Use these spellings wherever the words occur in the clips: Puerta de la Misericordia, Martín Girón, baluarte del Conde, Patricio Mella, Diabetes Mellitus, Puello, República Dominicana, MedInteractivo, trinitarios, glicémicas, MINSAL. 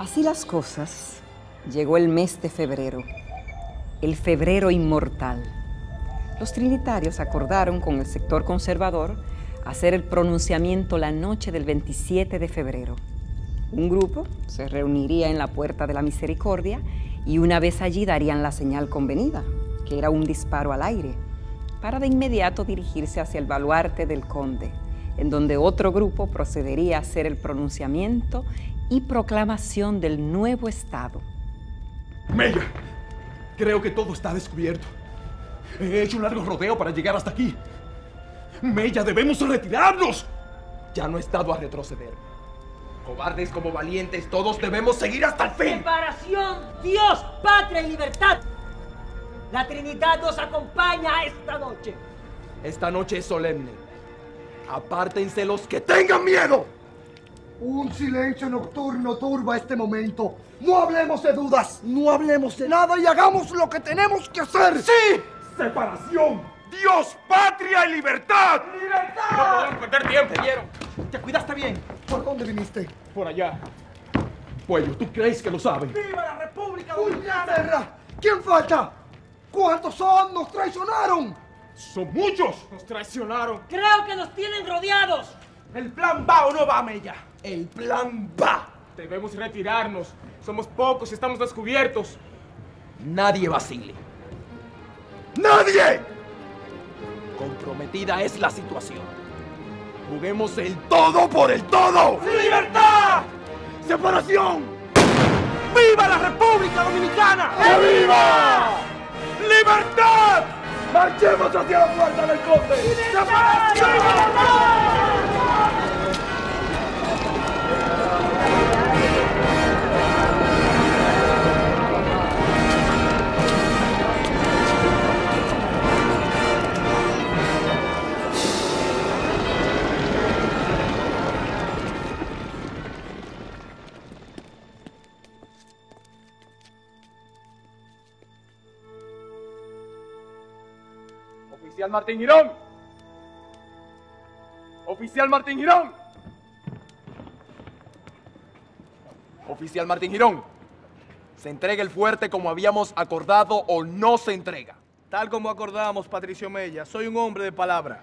Así las cosas, llegó el mes de febrero, el febrero inmortal. Los trinitarios acordaron con el sector conservador hacer el pronunciamiento la noche del 27 de febrero. Un grupo se reuniría en la Puerta de la Misericordia y una vez allí darían la señal convenida, que era un disparo al aire, para de inmediato dirigirse hacia el baluarte del Conde, en donde otro grupo procedería a hacer el pronunciamiento y proclamación del nuevo Estado. Mella, creo que todo está descubierto. He hecho un largo rodeo para llegar hasta aquí. Mella, debemos retirarnos. Ya no he estado a retroceder. Cobardes como valientes, todos debemos seguir hasta el fin. Separación, Dios, patria y libertad. La Trinidad nos acompaña esta noche. Esta noche es solemne. Apártense los que tengan miedo. Un silencio nocturno turba este momento. No hablemos de dudas, no hablemos de nada y hagamos lo que tenemos que hacer. ¡Sí! ¡Separación! ¡Dios, patria y libertad! ¡Libertad! No podemos perder tiempo. Te vieron. ¿Te cuidaste bien? ¿Por dónde viniste? Por allá. Puello, ¿tú crees que lo saben? ¡Viva la República Dominicana! ¿Quién falta? ¿Cuántos son? ¡Nos traicionaron! ¡Son muchos! ¡Nos traicionaron! ¡Creo que nos tienen rodeados! ¿El plan va o no va, Mella? ¡El plan va! Debemos retirarnos. Somos pocos y estamos descubiertos. Nadie vacile. ¡Nadie! Comprometida es la situación. Juguemos el todo por el todo. ¡Libertad! ¡Separación! ¡Viva la República Dominicana! ¡Que viva! ¡Libertad! ¡Marchemos hacia la Puerta del Conde! ¡Separación! ¡Libertad! Oficial Martín Girón. Oficial Martín Girón. Oficial Martín Girón. ¿Se entrega el fuerte como habíamos acordado o no se entrega? Tal como acordamos, Patricio Mella. Soy un hombre de palabra.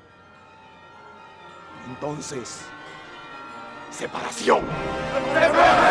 Entonces, separación. ¡Separación!